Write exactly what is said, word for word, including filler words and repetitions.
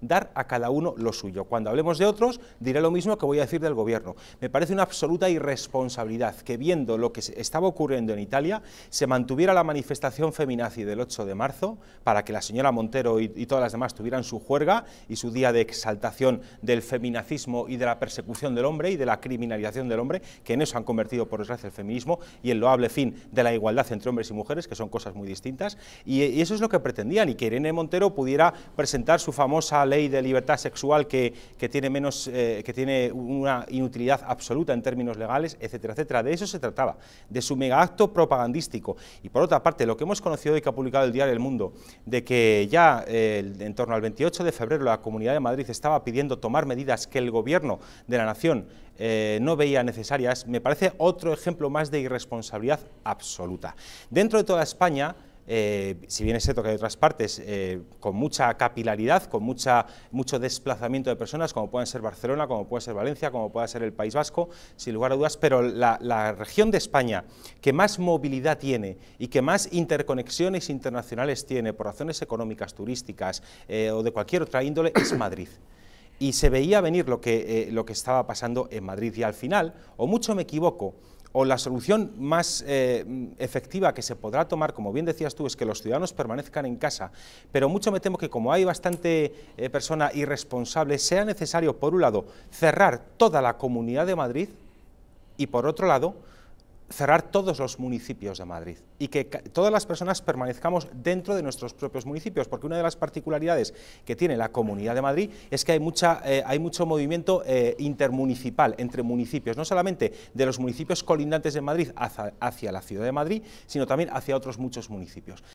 dar a cada uno lo suyo. Cuando hablemos de otros, diré lo mismo que voy a decir del gobierno. Me parece una absoluta irresponsabilidad que, viendo lo que estaba ocurriendo en Italia, se mantuviera la manifestación feminazi del ocho de marzo, para que la señora Montero y, y todas las demás tuvieran su juerga y su día de exaltación del feminazismo y de la persecución del hombre y de la criminalización del hombre, que en eso han convertido, por desgracia, el feminismo y el loable fin de la igualdad entre hombres y mujeres, que son cosas muy distintas, y, y eso es lo que pretendían, y que Irene Montero pudiera presentar su famosa ley de libertad sexual que, que tiene menos, eh, que tiene una inutilidad absoluta en términos legales, etcétera, etcétera. De eso se trataba, de su mega acto propagandístico. Y por otra parte, lo que hemos conocido y que ha publicado el diario El Mundo, de que ya eh, en torno al veintiocho de febrero la Comunidad de Madrid estaba pidiendo tomar medidas que el Gobierno de la Nación eh, no veía necesarias, me parece otro ejemplo más de irresponsabilidad absoluta. Dentro de toda España, Eh, si bien es cierto que hay otras partes eh, con mucha capilaridad, con mucha, mucho desplazamiento de personas, como pueden ser Barcelona, como puede ser Valencia, como puede ser el País Vasco, sin lugar a dudas, pero la, la región de España que más movilidad tiene y que más interconexiones internacionales tiene por razones económicas, turísticas eh, o de cualquier otra índole es Madrid. Y se veía venir lo que, eh, lo que estaba pasando en Madrid, y al final, o mucho me equivoco, o la solución más eh, efectiva que se podrá tomar, como bien decías tú, es que los ciudadanos permanezcan en casa, pero mucho me temo que, como hay bastante eh, persona irresponsable, sea necesario, por un lado, cerrar toda la Comunidad de Madrid y, por otro lado, cerrar todos los municipios de Madrid y que todas las personas permanezcamos dentro de nuestros propios municipios, porque una de las particularidades que tiene la Comunidad de Madrid es que hay, mucha, eh, hay mucho movimiento eh, intermunicipal entre municipios, no solamente de los municipios colindantes de Madrid hacia, hacia la ciudad de Madrid, sino también hacia otros muchos municipios.